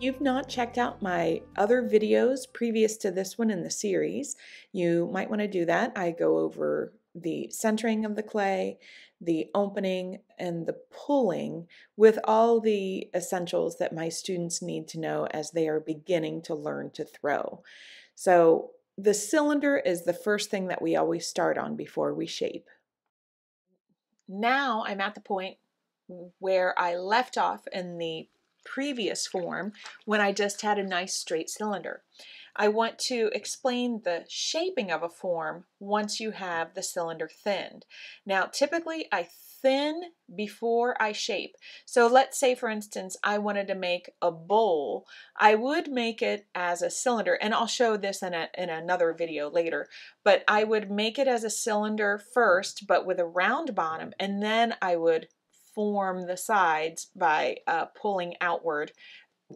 you've not checked out my other videos previous to this one in the series, you might want to do that. I go over the centering of the clay, the opening, and the pulling with all the essentials that my students need to know as they are beginning to learn to throw. So the cylinder is the first thing that we always start on before we shape. Now I'm at the point where I left off in the previous form when I just had a nice straight cylinder. I want to explain the shaping of a form once you have the cylinder thinned. Now typically I thin before I shape. So let's say for instance I wanted to make a bowl. I would make it as a cylinder, and I'll show this in another video later, but I would make it as a cylinder first but with a round bottom, and then I would form the sides by pulling outward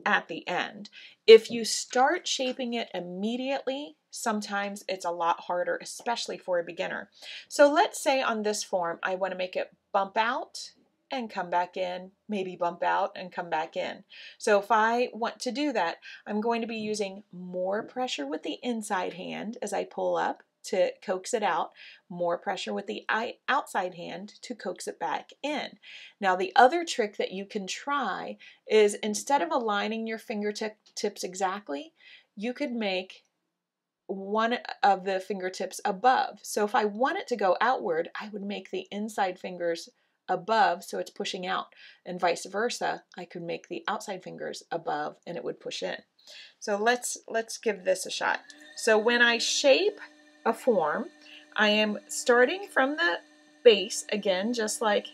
at the end. If you start shaping it immediately, sometimes it's a lot harder, especially for a beginner. So let's say on this form, I want to make it bump out and come back in, maybe bump out and come back in. So if I want to do that, I'm going to be using more pressure with the inside hand as I pull up to coax it out, more pressure with the outside hand to coax it back in. Now the other trick that you can try is instead of aligning your fingertips exactly, you could make one of the fingertips above. So if I want it to go outward, I would make the inside fingers above so it's pushing out, and vice versa, I could make the outside fingers above and it would push in. So let's give this a shot. So when I shape a form, I am starting from the base again, just like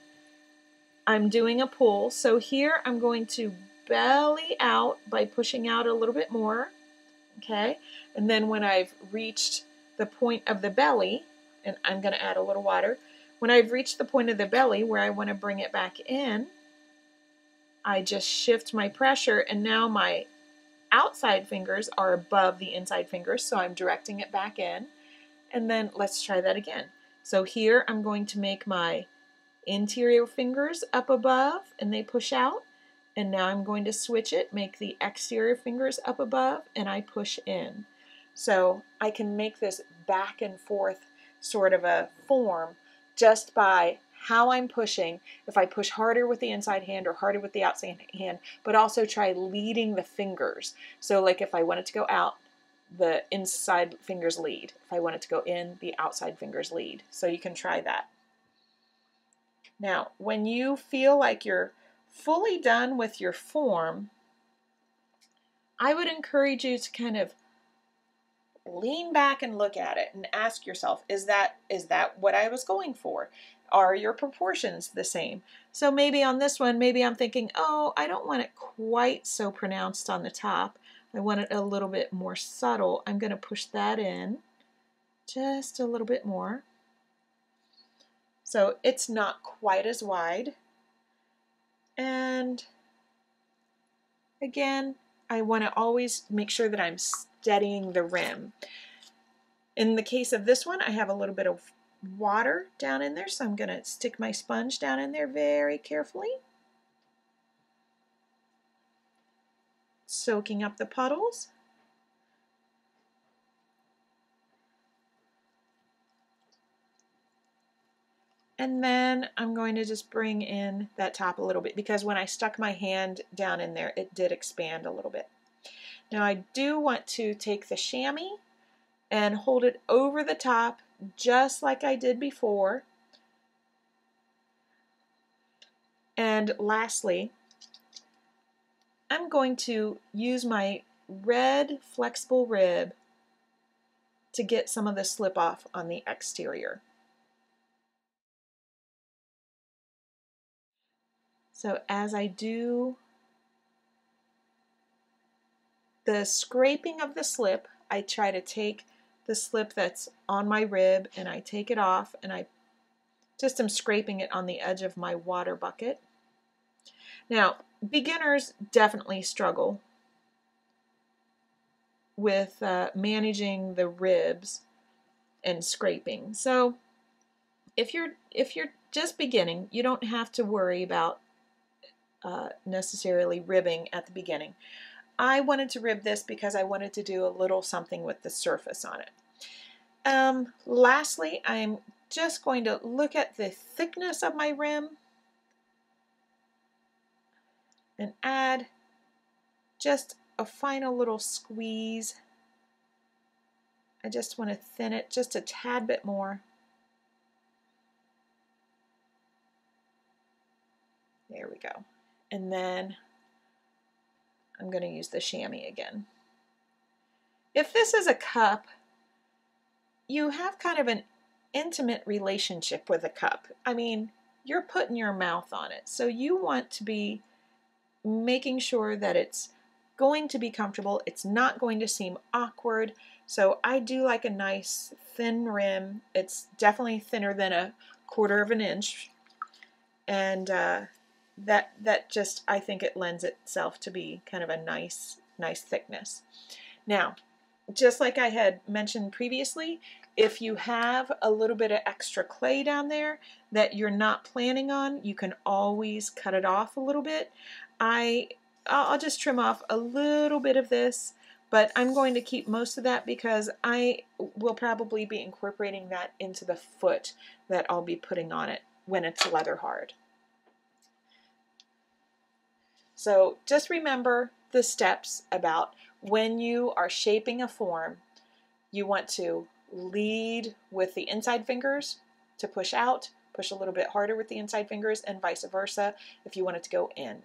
I'm doing a pull. So here I'm going to belly out by pushing out a little bit more, okay? And then when I've reached the point of the belly, and I'm going to add a little water, when I've reached the point of the belly where I want to bring it back in, I just shift my pressure, and now my outside fingers are above the inside fingers, so I'm directing it back in. And then let's try that again. So here I'm going to make my interior fingers up above and they push out, and now I'm going to switch it, make the exterior fingers up above and I push in. So I can make this back and forth sort of a form just by how I'm pushing, if I push harder with the inside hand or harder with the outside hand, but also try leading the fingers. So like if I want it to go out, the inside fingers lead. If I want it to go in, the outside fingers lead. So you can try that. Now, when you feel like you're fully done with your form, I would encourage you to kind of lean back and look at it and ask yourself, is that what I was going for? Are your proportions the same? So maybe on this one, maybe I'm thinking, oh, I don't want it quite so pronounced on the top. I want it a little bit more subtle. I'm going to push that in just a little bit more. So it's not quite as wide. And again, I want to always make sure that I'm steadying the rim. In the case of this one, I have a little bit of water down in there, so I'm going to stick my sponge down in there very carefully, soaking up the puddles. And then I'm going to just bring in that top a little bit, because when I stuck my hand down in there, it did expand a little bit. Now I do want to take the chamois and hold it over the top just like I did before. And lastly, I'm going to use my red flexible rib to get some of the slip off on the exterior. So as I do the scraping of the slip, I try to take the slip that's on my rib and I take it off, and I just am scraping it on the edge of my water bucket. Now, beginners definitely struggle with managing the ribs and scraping. So if you're just beginning, you don't have to worry about necessarily ribbing at the beginning. I wanted to rib this because I wanted to do a little something with the surface on it. Lastly, I'm just going to look at the thickness of my rim and add just a final little squeeze. I just want to thin it just a tad bit more. There we go. And then I'm going to use the chamois again. If this is a cup, you have kind of an intimate relationship with a cup. I mean, you're putting your mouth on it, so you want to be making sure that it's going to be comfortable. It's not going to seem awkward. So I do like a nice thin rim. It's definitely thinner than a 1/4 of an inch, and that just, I think it lends itself to be kind of a nice thickness. Now, just like I had mentioned previously, if you have a little bit of extra clay down there that you're not planning on, you can always cut it off a little bit. I'll just trim off a little bit of this, but I'm going to keep most of that because I will probably be incorporating that into the foot that I'll be putting on it when it's leather hard. So just remember the steps about when you are shaping a form. You want to lead with the inside fingers to push out, push a little bit harder with the inside fingers, and vice versa if you want it to go in.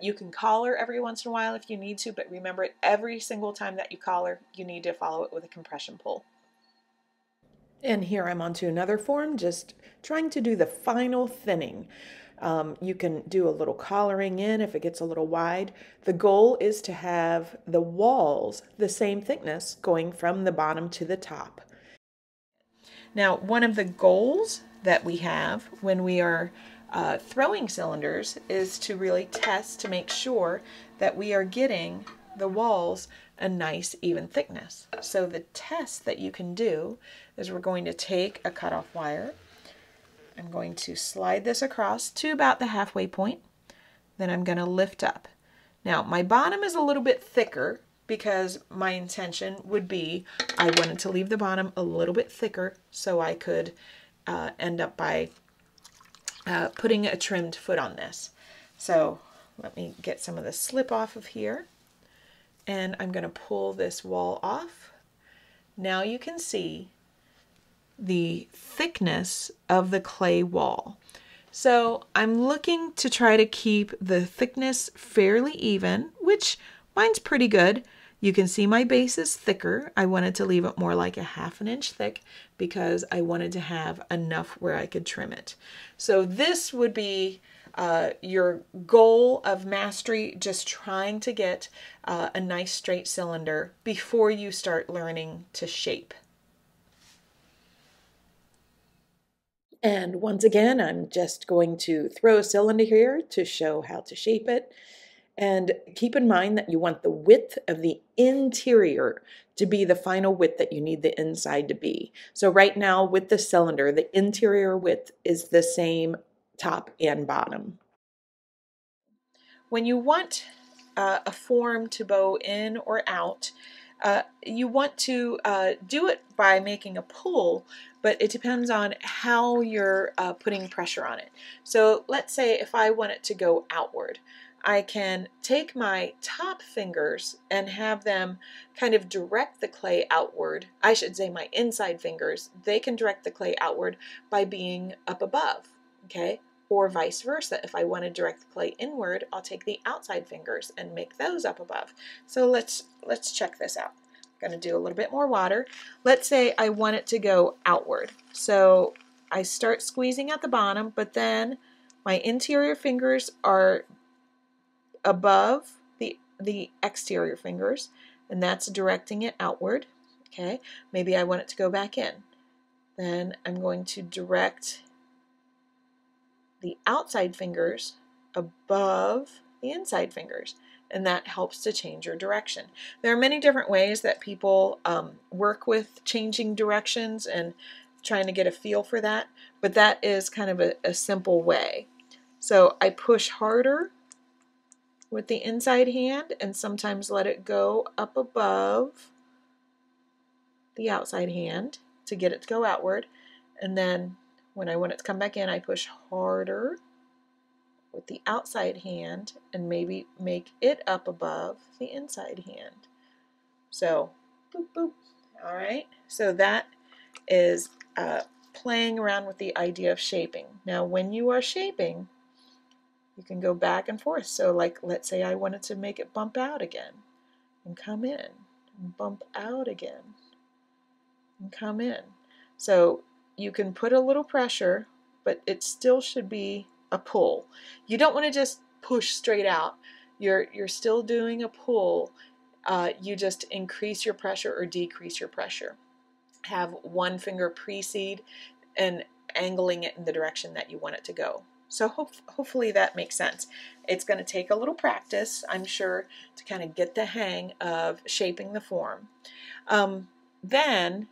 You can collar every once in a while if you need to, but remember, every single time that you collar, you need to follow it with a compression pull. And here I'm onto another form, just trying to do the final thinning. You can do a little collaring in if it gets a little wide. The goal is to have the walls the same thickness going from the bottom to the top. Now, one of the goals that we have when we are throwing cylinders is to really test to make sure that we are getting the walls a nice even thickness. So the test that you can do is we're going to take a cutoff wire. I'm going to slide this across to about the halfway point. Then I'm going to lift up. Now, my bottom is a little bit thicker because my intention would be I wanted to leave the bottom a little bit thicker so I could end up by putting a trimmed foot on this. So let me get some of the slip off of here, and I'm going to pull this wall off. Now you can see the thickness of the clay wall. So I'm looking to try to keep the thickness fairly even, which mine's pretty good. You can see my base is thicker. I wanted to leave it more like 1/2 inch thick because I wanted to have enough where I could trim it. So this would be your goal of mastery, just trying to get a nice straight cylinder before you start learning to shape. And once again, I'm just going to throw a cylinder here to show how to shape it. And keep in mind that you want the width of the interior to be the final width that you need the inside to be. So right now with the cylinder, the interior width is the same top and bottom. When you want a form to bow in or out, you want to do it by making a pull, but it depends on how you're putting pressure on it. So let's say if I want it to go outward, I can take my top fingers and have them kind of direct the clay outward. I should say my inside fingers, they can direct the clay outward by being up above, okay? Or vice versa. If I want to direct the clay inward, I'll take the outside fingers and make those up above. So let's check this out. I'm going to do a little bit more water. Let's say I want it to go outward. So I start squeezing at the bottom, but then my interior fingers are above the exterior fingers, and that's directing it outward. Okay, maybe I want it to go back in. Then I'm going to direct the outside fingers above the inside fingers, and that helps to change your direction. There are many different ways that people work with changing directions and trying to get a feel for that, but that is kind of a simple way. So I push harder with the inside hand and sometimes let it go up above the outside hand to get it to go outward. And then when I want it to come back in, I push harder with the outside hand and maybe make it up above the inside hand. So, boop, boop. All right, so that is playing around with the idea of shaping. Now, when you are shaping, you can go back and forth. So, like, let's say I wanted to make it bump out again and come in, and bump out again and come in. So you can put a little pressure, but it still should be a pull. You don't want to just push straight out. You're still doing a pull. You just increase your pressure or decrease your pressure. Have one finger precede and angling it in the direction that you want it to go. So hopefully that makes sense. It's going to take a little practice, I'm sure, to kind of get the hang of shaping the form. Then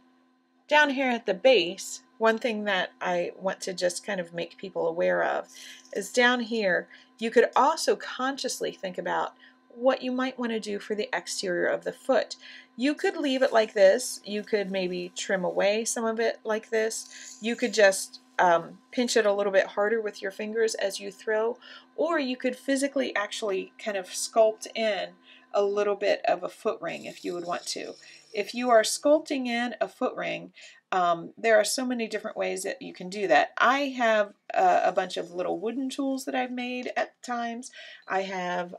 down here at the base, one thing that I want to just kind of make people aware of is down here, you could also consciously think about what you might want to do for the exterior of the foot. You could leave it like this. You could maybe trim away some of it like this. You could just pinch it a little bit harder with your fingers as you throw, or you could physically actually kind of sculpt in a little bit of a foot ring if you would want to. If you are sculpting in a foot ring, there are so many different ways that you can do that. I have a bunch of little wooden tools that I've made at times. I have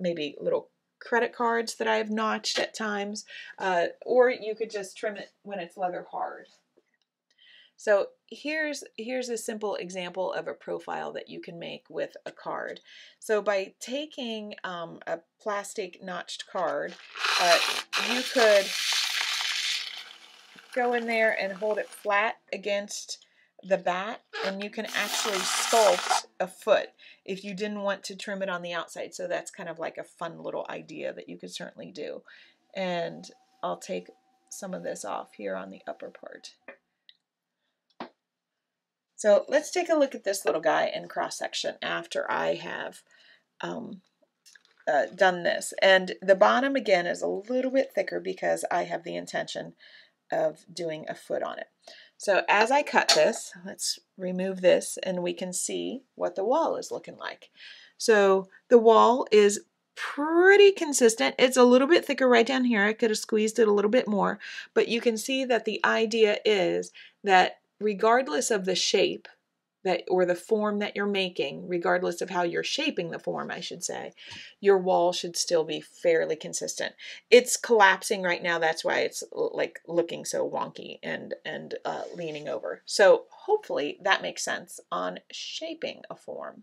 maybe little credit cards that I have notched at times, or you could just trim it when it's leather hard. So here's a simple example of a profile that you can make with a card. So by taking a plastic notched card, you could go in there and hold it flat against the back, and you can actually sculpt a foot if you didn't want to trim it on the outside. So that's kind of like a fun little idea that you could certainly do. And I'll take some of this off here on the upper part. So let's take a look at this little guy in cross-section after I have done this. And the bottom, again, is a little bit thicker because I have the intention of doing a foot on it. So as I cut this, let's remove this, and we can see what the wall is looking like. So the wall is pretty consistent. It's a little bit thicker right down here. I could have squeezed it a little bit more, but you can see that the idea is that regardless of the shape that, or the form that you're making, regardless of how you're shaping the form, I should say, your wall should still be fairly consistent. It's collapsing right now. That's why it's like looking so wonky and leaning over. So hopefully that makes sense on shaping a form.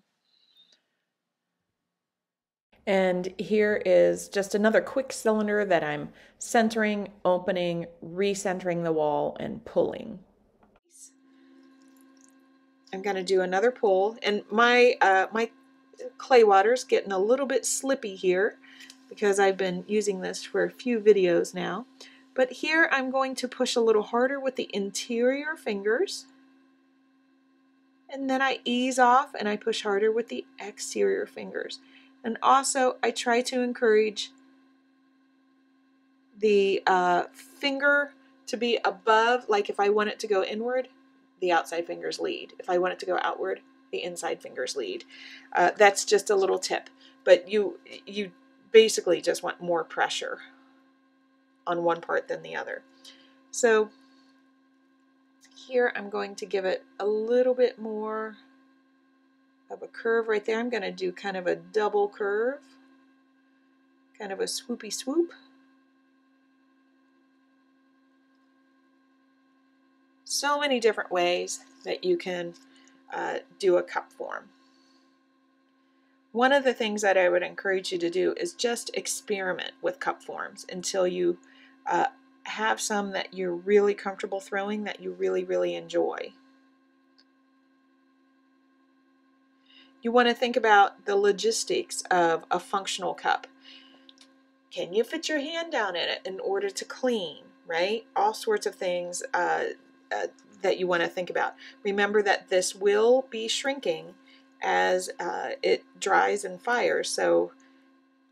And here is just another quick cylinder that I'm centering, opening, recentering the wall, and pulling. I'm going to do another pull, and my clay water's getting a little bit slippy here because I've been using this for a few videos now. But here I'm going to push a little harder with the interior fingers, and then I ease off and I push harder with the exterior fingers. And also I try to encourage the finger to be above, like if I want it to go inward, the outside fingers lead. If I want it to go outward, the inside fingers lead. That's just a little tip, but you basically just want more pressure on one part than the other. So here I'm going to give it a little bit more of a curve right there. I'm going to do kind of a double curve, kind of a swoopy swoop. So many different ways that you can do a cup form. One of the things that I would encourage you to do is just experiment with cup forms until you have some that you're really comfortable throwing, that you really, really enjoy. You want to think about the logistics of a functional cup. Can you fit your hand down in it in order to clean, right? All sorts of things that you want to think about. Remember that this will be shrinking as it dries and fires, so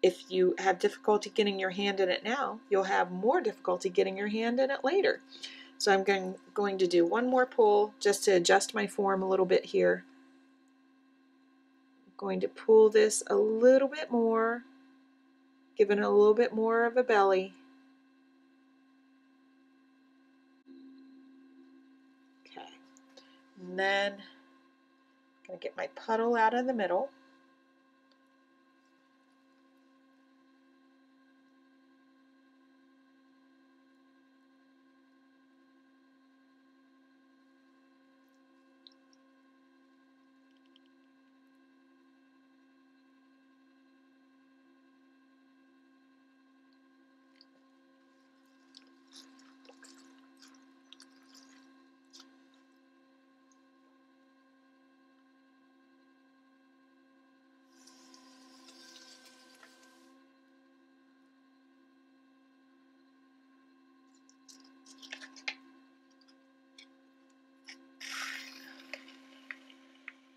If you have difficulty getting your hand in it now, you'll have more difficulty getting your hand in it later. So I'm going to do one more pull just to adjust my form a little bit here. I'm going to pull this a little bit more, giving it a little bit more of a belly. Okay, and then I'm going to get my puddle out of the middle.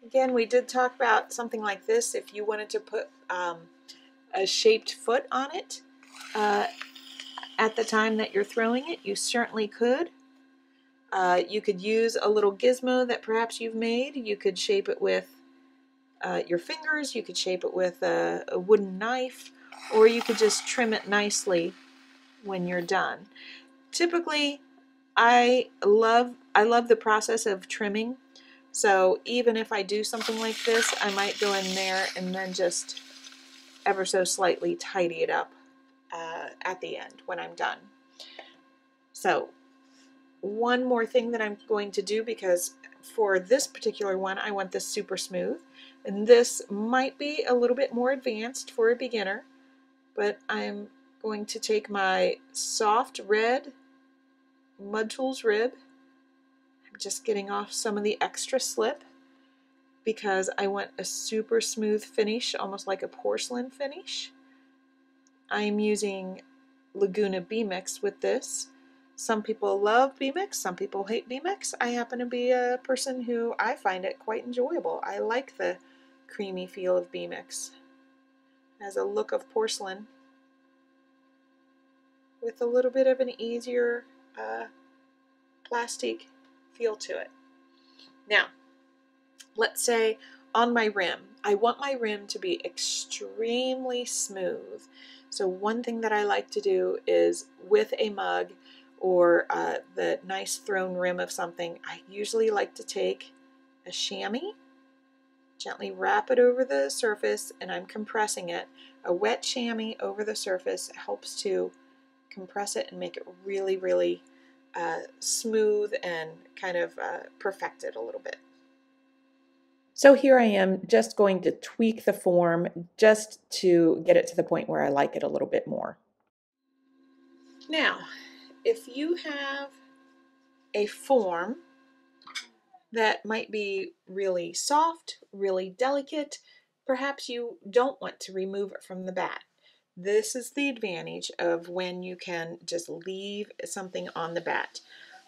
Again, we did talk about something like this. If you wanted to put a shaped foot on it at the time that you're throwing it, you certainly could. You could use a little gizmo that perhaps you've made. You could shape it with your fingers. You could shape it with a wooden knife, or you could just trim it nicely when you're done. Typically, I love the process of trimming. So even if I do something like this, I might go in there and then just ever so slightly tidy it up at the end when I'm done. So one more thing that I'm going to do, because for this particular one, I want this super smooth. And this might be a little bit more advanced for a beginner, but I'm going to take my soft red Mud Tools rib, just getting off some of the extra slip because I want a super smooth finish, almost like a porcelain finish. I'm using Laguna B-Mix with this. Some people love B-Mix, some people hate B-Mix. I happen to be a person who I find it quite enjoyable. I like the creamy feel of B-Mix. It has a look of porcelain with a little bit of an easier plastic feel to it. Now, let's say on my rim, I want my rim to be extremely smooth. So one thing that I like to do is with a mug or the nice thrown rim of something, I usually like to take a chamois, gently wrap it over the surface, and I'm compressing it. A wet chamois over the surface helps to compress it and make it really, really smooth and kind of perfected a little bit. So here I am just going to tweak the form just to get it to the point where I like it a little bit more. Now, if you have a form that might be really soft, really delicate, perhaps you don't want to remove it from the bat. This is the advantage of when you can just leave something on the bat.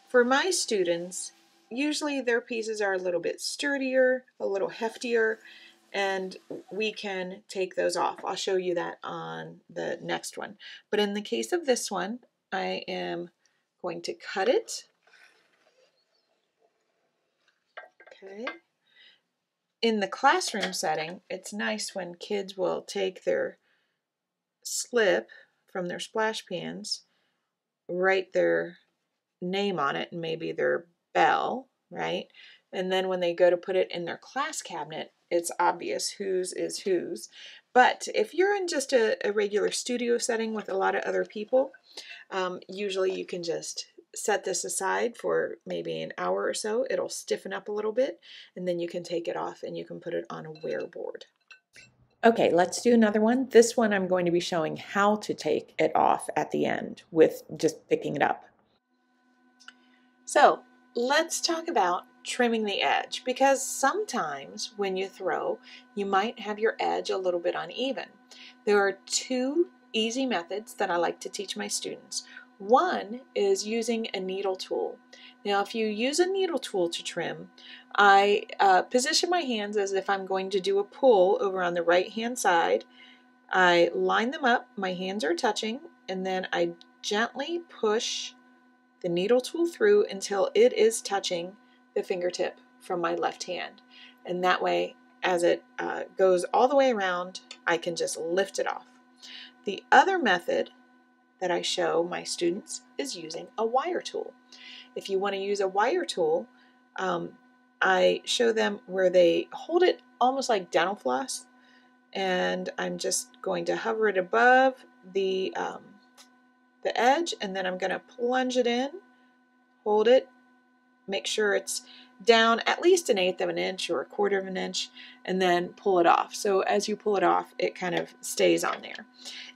For my students, usually their pieces are a little bit sturdier, a little heftier, and we can take those off. I'll show you that on the next one. But in the case of this one, I am going to cut it. Okay. In the classroom setting, it's nice when kids will take their slip from their splash pans, write their name on it and maybe their bell, right? And then when they go to put it in their class cabinet, it's obvious whose is whose. But if you're in just a regular studio setting with a lot of other people, usually you can just set this aside for maybe an hour or so. It'll stiffen up a little bit, and then you can take it off and you can put it on a wear board. Okay, let's do another one. This one I'm going to be showing how to take it off at the end with just picking it up. So let's talk about trimming the edge, because sometimes when you throw, you might have your edge a little bit uneven. There are two easy methods that I like to teach my students. One is using a needle tool. Now, if you use a needle tool to trim, I position my hands as if I'm going to do a pull over on the right hand side I line them up, my hands are touching, and then I gently push the needle tool through until it is touching the fingertip from my left hand. And that way, as it goes all the way around, I can just lift it off. The other method that I show my students is using a wire tool. If you want to use a wire tool, I show them where they hold it almost like dental floss, and I'm just going to hover it above the edge, and then I'm going to plunge it in, hold it, make sure it's down at least 1/8 of an inch or 1/4 of an inch, and then pull it off. So as you pull it off, it kind of stays on there.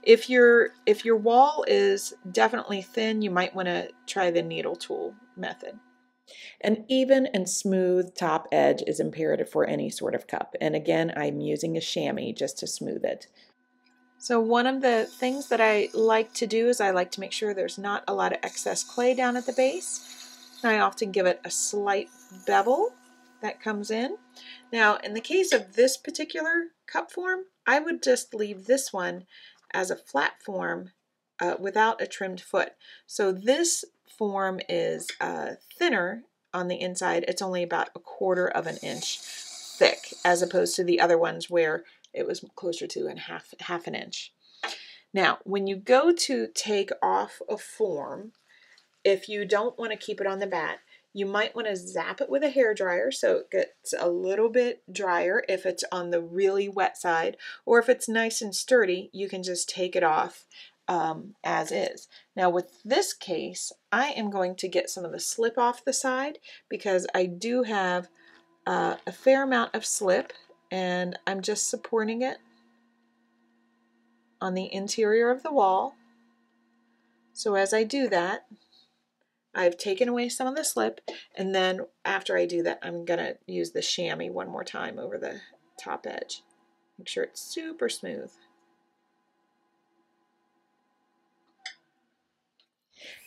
If your wall is definitely thin, you might want to try the needle tool method. An even and smooth top edge is imperative for any sort of cup. And again, I'm using a chamois just to smooth it. So one of the things that I like to do is I like to make sure there's not a lot of excess clay down at the base. I often give it a slight bevel that comes in. Now, in the case of this particular cup form, I would just leave this one as a flat form without a trimmed foot. So this form is thinner on the inside. It's only about 1/4 of an inch thick, as opposed to the other ones where it was closer to half an inch. Now, when you go to take off a form, if you don't want to keep it on the bat, you might want to zap it with a hairdryer so it gets a little bit drier if it's on the really wet side, or if it's nice and sturdy, you can just take it off as is. Now with this case, I am going to get some of the slip off the side because I do have a fair amount of slip, and I'm just supporting it on the interior of the wall. So as I do that, I've taken away some of the slip, and then after I do that, I'm going to use the chamois one more time over the top edge. Make sure it's super smooth.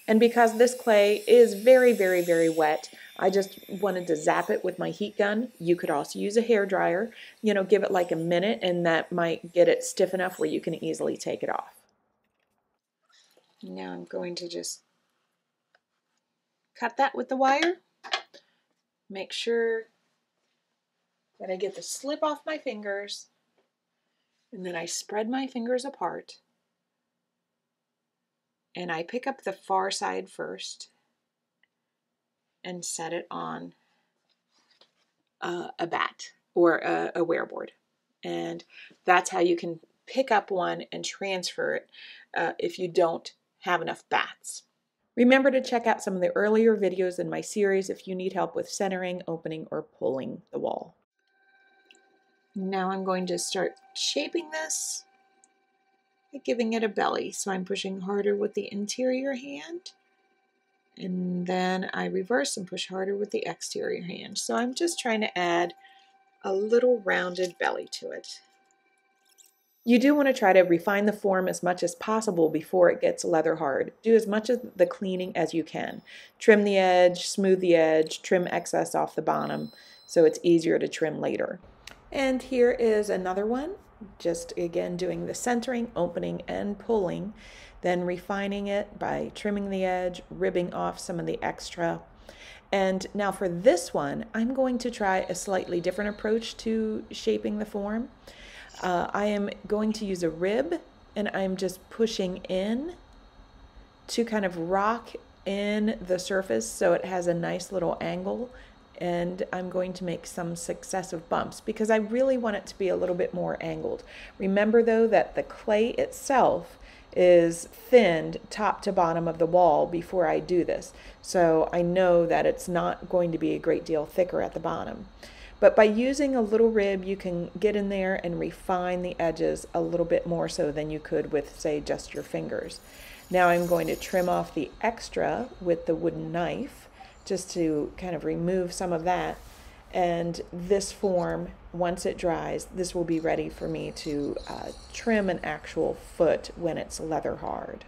And because this clay is very, very, very wet, I just wanted to zap it with my heat gun. You could also use a hair dryer. You know, give it like a minute, and that might get it stiff enough where you can easily take it off. Now I'm going to just cut that with the wire. Make sure that I get the slip off my fingers, and then I spread my fingers apart, and I pick up the far side first and set it on a bat or a wear board. And that's how you can pick up one and transfer it if you don't have enough bats. Remember to check out some of the earlier videos in my series if you need help with centering, opening, or pulling the wall. Now I'm going to start shaping this by giving it a belly. So I'm pushing harder with the interior hand, and then I reverse and push harder with the exterior hand. So I'm just trying to add a little rounded belly to it. You do want to try to refine the form as much as possible before it gets leather hard. Do as much of the cleaning as you can. Trim the edge, smooth the edge, trim excess off the bottom so it's easier to trim later. And here is another one, just again doing the centering, opening, and pulling, then refining it by trimming the edge, ribbing off some of the extra. And now for this one, I'm going to try a slightly different approach to shaping the form. I am going to use a rib, and I'm just pushing in to kind of rock in the surface so it has a nice little angle, and I'm going to make some successive bumps because I really want it to be a little bit more angled. Remember though that the clay itself is thinned top to bottom of the wall before I do this, so I know that it's not going to be a great deal thicker at the bottom. But by using a little rib, you can get in there and refine the edges a little bit more so than you could with, say, just your fingers. Now I'm going to trim off the extra with the wooden knife just to kind of remove some of that. And this form, once it dries, this will be ready for me to trim an actual foot when it's leather hard.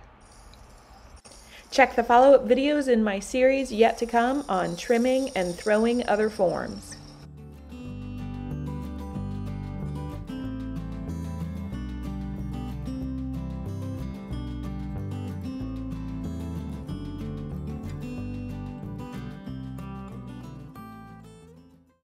Check the follow-up videos in my series yet to come on trimming and throwing other forms.